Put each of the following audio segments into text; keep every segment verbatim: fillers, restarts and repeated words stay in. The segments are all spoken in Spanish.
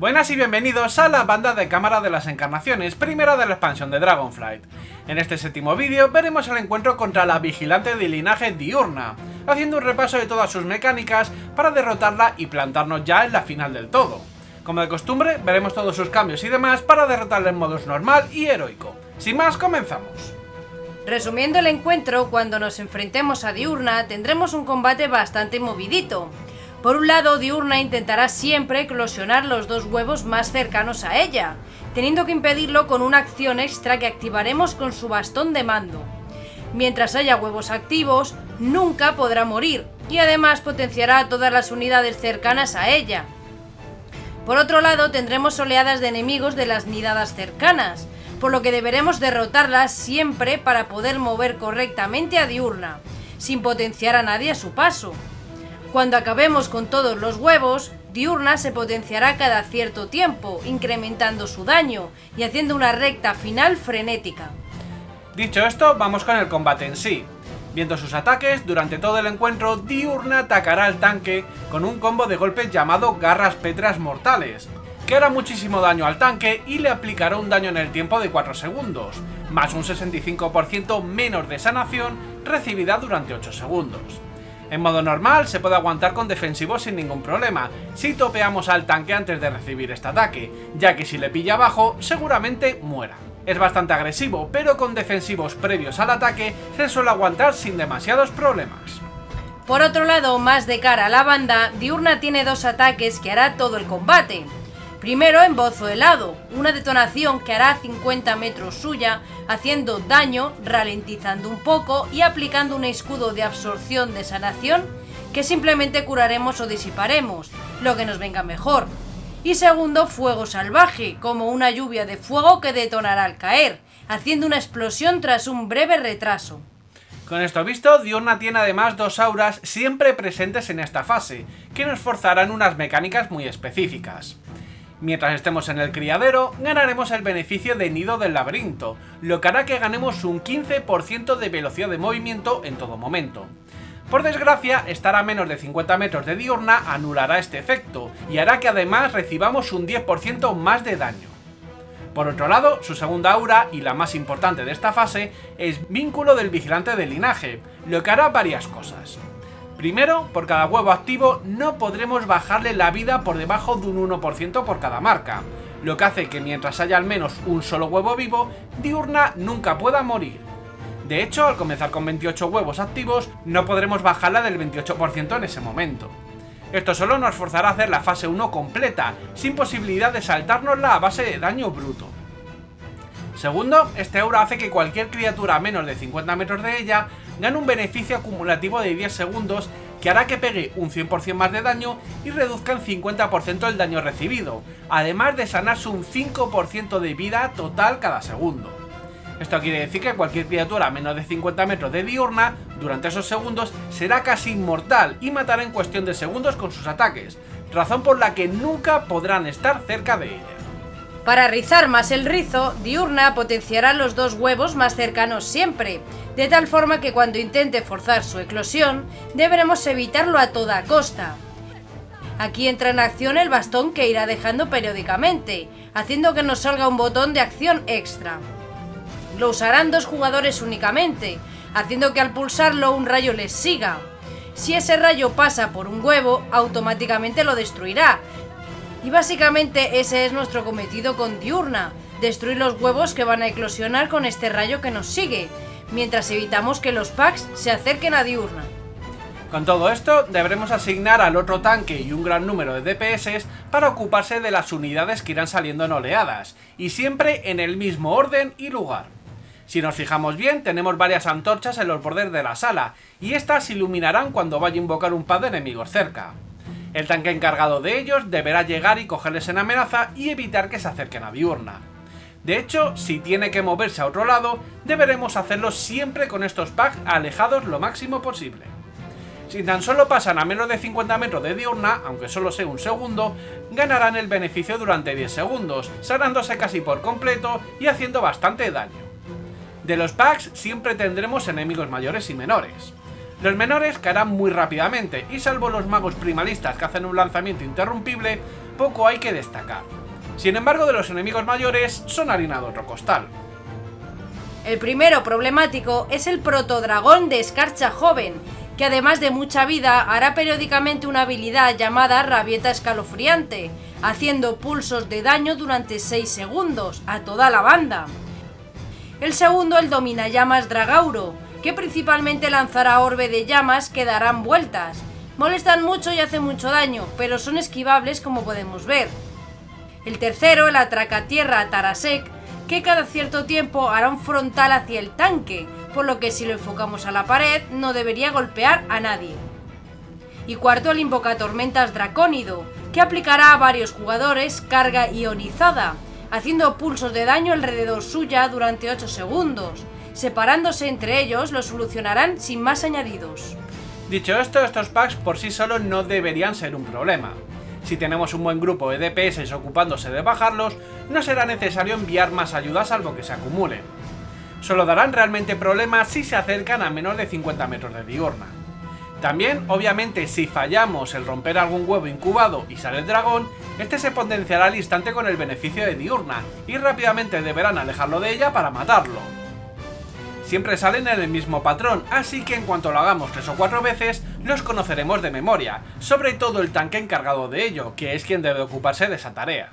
Buenas y bienvenidos a la Banda de Cámara de las Encarnaciones, primera de la expansión de Dragonflight. En este séptimo vídeo veremos el encuentro contra la Vigilante de Linaje Dyurna, haciendo un repaso de todas sus mecánicas para derrotarla y plantarnos ya en la final del todo. Como de costumbre, veremos todos sus cambios y demás para derrotarla en modos normal y heroico. Sin más, comenzamos. Resumiendo el encuentro, cuando nos enfrentemos a Dyurna tendremos un combate bastante movidito. Por un lado, Dyurna intentará siempre eclosionar los dos huevos más cercanos a ella, teniendo que impedirlo con una acción extra que activaremos con su bastón de mando. Mientras haya huevos activos, nunca podrá morir, y además potenciará a todas las unidades cercanas a ella. Por otro lado, tendremos oleadas de enemigos de las nidadas cercanas, por lo que deberemos derrotarlas siempre para poder mover correctamente a Dyurna, sin potenciar a nadie a su paso. Cuando acabemos con todos los huevos, Dyurna se potenciará cada cierto tiempo, incrementando su daño y haciendo una recta final frenética. Dicho esto, vamos con el combate en sí. Viendo sus ataques, durante todo el encuentro, Dyurna atacará al tanque con un combo de golpes llamado Garras Petras Mortales, que hará muchísimo daño al tanque y le aplicará un daño en el tiempo de cuatro segundos, más un sesenta y cinco por ciento menos de sanación recibida durante ocho segundos. En modo normal se puede aguantar con defensivos sin ningún problema, si topeamos al tanque antes de recibir este ataque, ya que si le pilla abajo seguramente muera. Es bastante agresivo, pero con defensivos previos al ataque se suele aguantar sin demasiados problemas. Por otro lado, más de cara a la banda, Dyurna tiene dos ataques que hará todo el combate. Primero, embozo helado, una detonación que hará cincuenta metros suya, haciendo daño, ralentizando un poco y aplicando un escudo de absorción de sanación que simplemente curaremos o disiparemos, lo que nos venga mejor. Y segundo, fuego salvaje, como una lluvia de fuego que detonará al caer, haciendo una explosión tras un breve retraso. Con esto visto, Dyurna tiene además dos auras siempre presentes en esta fase, que nos forzarán unas mecánicas muy específicas. Mientras estemos en el criadero, ganaremos el beneficio de Nido del Laberinto, lo que hará que ganemos un quince por ciento de velocidad de movimiento en todo momento. Por desgracia, estar a menos de cincuenta metros de Dyurna anulará este efecto, y hará que además recibamos un diez por ciento más de daño. Por otro lado, su segunda aura, y la más importante de esta fase, es Vínculo del Vigilante de Linaje, lo que hará varias cosas. Primero, por cada huevo activo no podremos bajarle la vida por debajo de un uno por ciento por cada marca, lo que hace que mientras haya al menos un solo huevo vivo, Dyurna nunca pueda morir. De hecho, al comenzar con veintiocho huevos activos, no podremos bajarla del veintiocho por ciento en ese momento. Esto solo nos forzará a hacer la fase uno completa, sin posibilidad de saltárnosla a base de daño bruto. Segundo, este aura hace que cualquier criatura a menos de cincuenta metros de ella gane un beneficio acumulativo de diez segundos que hará que pegue un cien por ciento más de daño y reduzca en cincuenta por ciento el daño recibido, además de sanarse un cinco por ciento de vida total cada segundo. Esto quiere decir que cualquier criatura a menos de cincuenta metros de Dyurna durante esos segundos será casi inmortal y matará en cuestión de segundos con sus ataques, razón por la que nunca podrán estar cerca de ella. Para rizar más el rizo, Dyurna potenciará los dos huevos más cercanos siempre, de tal forma que cuando intente forzar su eclosión, deberemos evitarlo a toda costa. Aquí entra en acción el bastón que irá dejando periódicamente, haciendo que nos salga un botón de acción extra. Lo usarán dos jugadores únicamente, haciendo que al pulsarlo un rayo les siga. Si ese rayo pasa por un huevo, automáticamente lo destruirá. Y básicamente ese es nuestro cometido con Dyurna, destruir los huevos que van a eclosionar con este rayo que nos sigue, mientras evitamos que los packs se acerquen a Dyurna. Con todo esto, deberemos asignar al otro tanque y un gran número de D P S para ocuparse de las unidades que irán saliendo en oleadas, y siempre en el mismo orden y lugar. Si nos fijamos bien, tenemos varias antorchas en los bordes de la sala, y estas iluminarán cuando vaya a invocar un par de enemigos cerca. El tanque encargado de ellos deberá llegar y cogerles en amenaza y evitar que se acerquen a Dyurna. De hecho, si tiene que moverse a otro lado, deberemos hacerlo siempre con estos packs alejados lo máximo posible. Si tan solo pasan a menos de cincuenta metros de Dyurna, aunque solo sea un segundo, ganarán el beneficio durante diez segundos, sanándose casi por completo y haciendo bastante daño. De los packs siempre tendremos enemigos mayores y menores. Los menores caerán muy rápidamente y salvo los magos primalistas que hacen un lanzamiento interrumpible, tampoco hay que destacar. Sin embargo, de los enemigos mayores son harina de otro costal. El primero problemático es el protodragón de escarcha joven, que además de mucha vida hará periódicamente una habilidad llamada rabieta escalofriante, haciendo pulsos de daño durante seis segundos a toda la banda. El segundo, el dominallamas dragauro, que principalmente lanzará orbe de llamas que darán vueltas. Molestan mucho y hacen mucho daño, pero son esquivables como podemos ver. El tercero, el atracatierra Tarasek, que cada cierto tiempo hará un frontal hacia el tanque, por lo que si lo enfocamos a la pared no debería golpear a nadie. Y cuarto, el invocatormentas dracónido, que aplicará a varios jugadores carga ionizada, haciendo pulsos de daño alrededor suya durante ocho segundos. Separándose entre ellos lo solucionarán sin más añadidos. Dicho esto, estos packs por sí solos no deberían ser un problema. Si tenemos un buen grupo de D P S ocupándose de bajarlos, no será necesario enviar más ayuda salvo que se acumulen. Solo darán realmente problemas si se acercan a menos de cincuenta metros de Dyurna. También, obviamente, si fallamos el romper algún huevo incubado y sale el dragón, este se potenciará al instante con el beneficio de Dyurna y rápidamente deberán alejarlo de ella para matarlo. Siempre salen en el mismo patrón, así que en cuanto lo hagamos tres o cuatro veces, los conoceremos de memoria, sobre todo el tanque encargado de ello, que es quien debe ocuparse de esa tarea.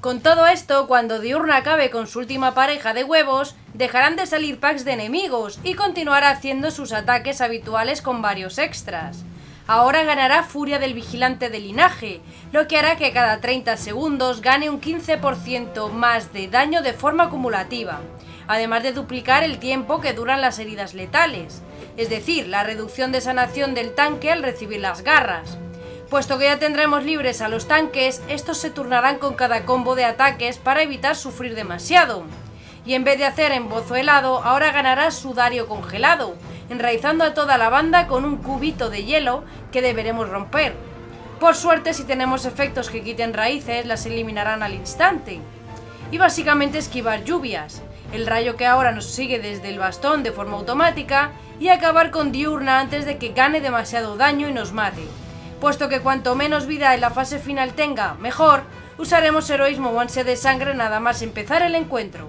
Con todo esto, cuando Dyurna acabe con su última pareja de huevos, dejarán de salir packs de enemigos y continuará haciendo sus ataques habituales con varios extras. Ahora ganará Furia del Vigilante de Linaje, lo que hará que cada treinta segundos gane un quince por ciento más de daño de forma acumulativa, además de duplicar el tiempo que duran las heridas letales, es decir, la reducción de sanación del tanque al recibir las garras. Puesto que ya tendremos libres a los tanques, estos se turnarán con cada combo de ataques para evitar sufrir demasiado. Y en vez de hacer embozo helado, ahora ganará sudario congelado, enraizando a toda la banda con un cubito de hielo que deberemos romper. Por suerte, si tenemos efectos que quiten raíces, las eliminarán al instante. Y básicamente esquivar lluvias, el rayo que ahora nos sigue desde el bastón de forma automática, y acabar con Dyurna antes de que gane demasiado daño y nos mate. Puesto que cuanto menos vida en la fase final tenga, mejor, usaremos heroísmo o ansia de sangre nada más empezar el encuentro.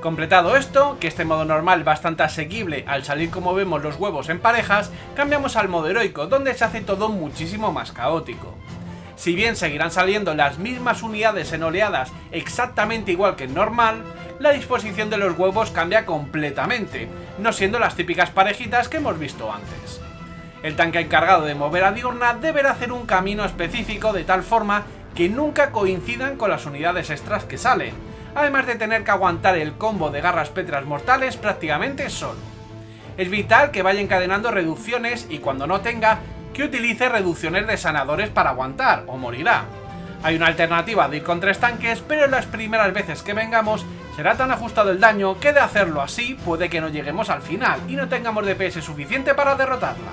Completado esto, que este modo normal bastante asequible al salir como vemos los huevos en parejas, cambiamos al modo heroico, donde se hace todo muchísimo más caótico. Si bien seguirán saliendo las mismas unidades en oleadas exactamente igual que en normal, la disposición de los huevos cambia completamente, no siendo las típicas parejitas que hemos visto antes. El tanque encargado de mover a Dyurna deberá hacer un camino específico de tal forma que nunca coincidan con las unidades extras que salen, además de tener que aguantar el combo de garras petras mortales prácticamente solo. Es vital que vaya encadenando reducciones y cuando no tenga, que utilice reducciones de sanadores para aguantar, o morirá. Hay una alternativa de ir con tres tanques, pero las primeras veces que vengamos será tan ajustado el daño que de hacerlo así puede que no lleguemos al final y no tengamos D P S suficiente para derrotarla.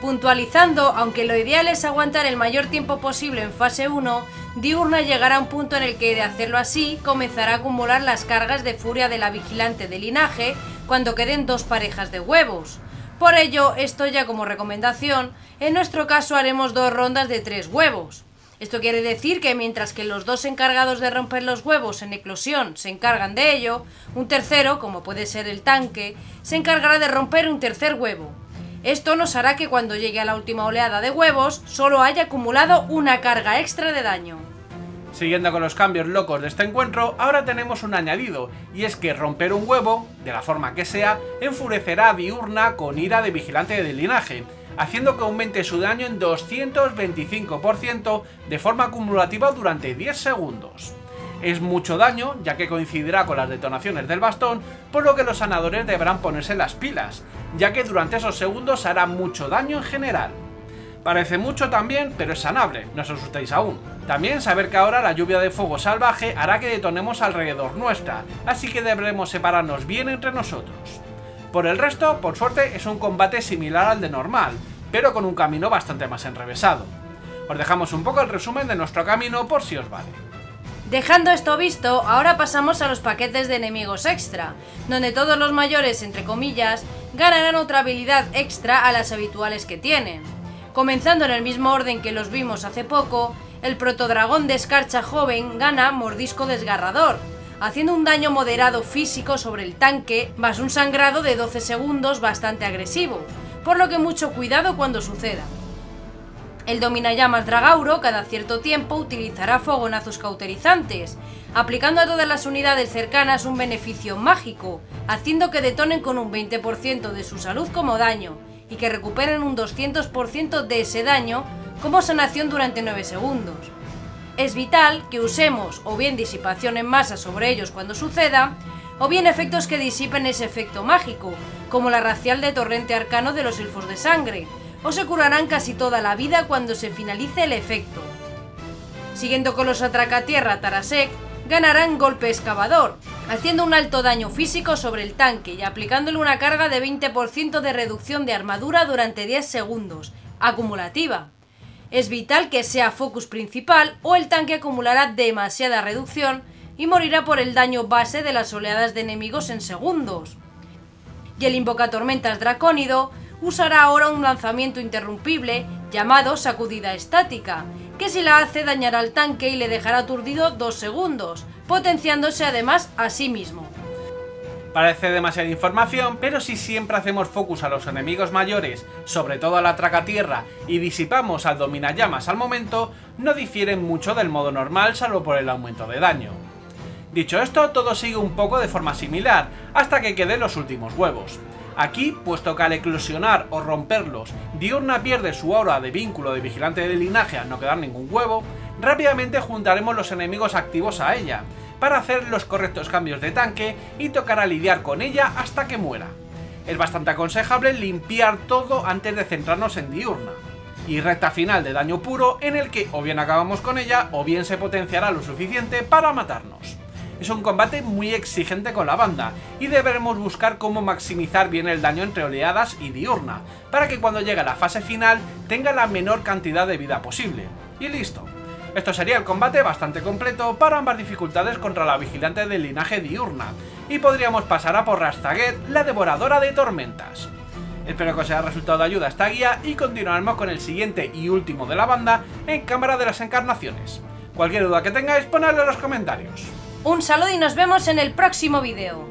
Puntualizando, aunque lo ideal es aguantar el mayor tiempo posible en fase uno, Dyurna llegará a un punto en el que de hacerlo así comenzará a acumular las cargas de furia de la vigilante de linaje cuando queden dos parejas de huevos. Por ello, esto ya como recomendación, en nuestro caso haremos dos rondas de tres huevos. Esto quiere decir que mientras que los dos encargados de romper los huevos en eclosión se encargan de ello, un tercero, como puede ser el tanque, se encargará de romper un tercer huevo. Esto nos hará que cuando llegue a la última oleada de huevos, solo haya acumulado una carga extra de daño. Siguiendo con los cambios locos de este encuentro, ahora tenemos un añadido, y es que romper un huevo, de la forma que sea, enfurecerá a Dyurna con ira de vigilante de linaje, haciendo que aumente su daño en doscientos veinticinco por ciento de forma acumulativa durante diez segundos. Es mucho daño, ya que coincidirá con las detonaciones del bastón, por lo que los sanadores deberán ponerse las pilas, ya que durante esos segundos hará mucho daño en general. Parece mucho también, pero es sanable, no os asustéis aún. También saber que ahora la lluvia de fuego salvaje hará que detonemos alrededor nuestra, así que deberemos separarnos bien entre nosotros. Por el resto, por suerte, es un combate similar al de normal, pero con un camino bastante más enrevesado. Os dejamos un poco el resumen de nuestro camino por si os vale. Dejando esto visto, ahora pasamos a los paquetes de enemigos extra, donde todos los mayores, entre comillas, ganarán otra habilidad extra a las habituales que tienen. Comenzando en el mismo orden que los vimos hace poco, el protodragón de escarcha joven gana mordisco desgarrador, haciendo un daño moderado físico sobre el tanque, más un sangrado de doce segundos bastante agresivo, por lo que mucho cuidado cuando suceda. El dominallamas Dragauro cada cierto tiempo utilizará fogonazos cauterizantes, aplicando a todas las unidades cercanas un beneficio mágico, haciendo que detonen con un veinte por ciento de su salud como daño, y que recuperen un doscientos por ciento de ese daño como sanación durante nueve segundos. Es vital que usemos o bien disipación en masa sobre ellos cuando suceda, o bien efectos que disipen ese efecto mágico, como la racial de torrente arcano de los elfos de sangre, o se curarán casi toda la vida cuando se finalice el efecto. Siguiendo con los atracatierra Tarasek, ganarán golpe excavador, haciendo un alto daño físico sobre el tanque y aplicándole una carga de veinte por ciento de reducción de armadura durante diez segundos, acumulativa. Es vital que sea focus principal o el tanque acumulará demasiada reducción y morirá por el daño base de las oleadas de enemigos en segundos. Y el invocatormentas dracónido usará ahora un lanzamiento interrumpible llamado sacudida estática, que si la hace dañará al tanque y le dejará aturdido dos segundos, potenciándose además a sí mismo. Parece demasiada información, pero si siempre hacemos focus a los enemigos mayores, sobre todo a la Tracatierra, y disipamos al Dominallamas al momento, no difieren mucho del modo normal salvo por el aumento de daño. Dicho esto, todo sigue un poco de forma similar, hasta que queden los últimos huevos. Aquí, puesto que al eclosionar o romperlos, Dyurna pierde su aura de vínculo de vigilante de linaje al no quedar ningún huevo, rápidamente juntaremos los enemigos activos a ella, para hacer los correctos cambios de tanque y tocará lidiar con ella hasta que muera. Es bastante aconsejable limpiar todo antes de centrarnos en Dyurna. Y recta final de daño puro en el que o bien acabamos con ella o bien se potenciará lo suficiente para matarnos. Es un combate muy exigente con la banda y deberemos buscar cómo maximizar bien el daño entre oleadas y Dyurna, para que cuando llegue a la fase final tenga la menor cantidad de vida posible. Y listo. Esto sería el combate bastante completo para ambas dificultades contra la vigilante del linaje Dyurna, y podríamos pasar a por Raszageth, la devoradora de tormentas. Espero que os haya resultado de ayuda esta guía y continuaremos con el siguiente y último de la banda en Cámara de las Encarnaciones. Cualquier duda que tengáis, ponedla en los comentarios. Un saludo y nos vemos en el próximo vídeo.